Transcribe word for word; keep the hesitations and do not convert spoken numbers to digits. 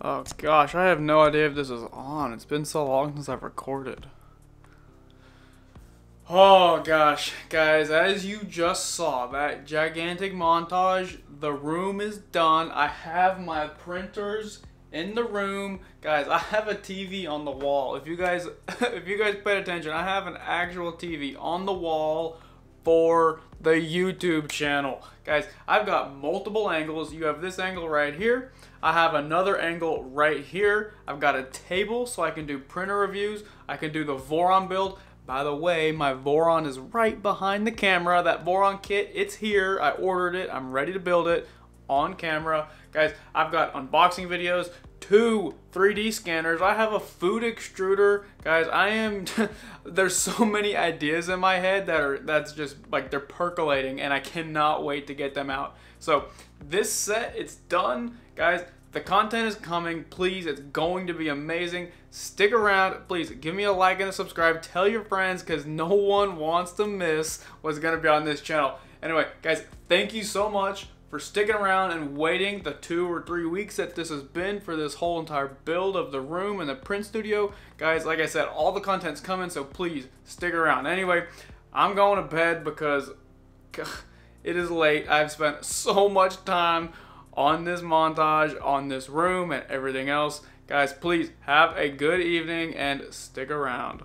Oh gosh, I have no idea if this is on. It's been so long since I've recorded. Oh gosh, guys, as you just saw, that gigantic montage, the room is done. I have my printers in the room. Guys, I have a T V on the wall. If you guys, if you guys paid attention, I have an actual T V on the wall for the YouTube channel. Guys, I've got multiple angles. You have this angle right here. I have another angle right here. I've got a table so I can do printer reviews. I can do the Voron build. By the way, my Voron is right behind the camera. That Voron kit, it's here. I ordered it. I'm ready to build it on camera. Guys, I've got unboxing videos, two three D scanners. I have a food extruder. Guys, I am there's so many ideas in my head that are that's just like they're percolating, and I cannot wait to get them out. So this set, it's done. Guys, the content is coming. Please, it's going to be amazing. Stick around. Please give me a like and a subscribe. Tell your friends, because no one wants to miss what's going to be on this channel. Anyway, guys, thank you so much for sticking around and waiting the two or three weeks that this has been for this whole entire build of the room and the print studio. Guys, like I said, all the content's coming, so please stick around. Anyway, I'm going to bed because it is late. I've spent so much time on this montage, on this room, and everything else. Guys, please have a good evening and stick around.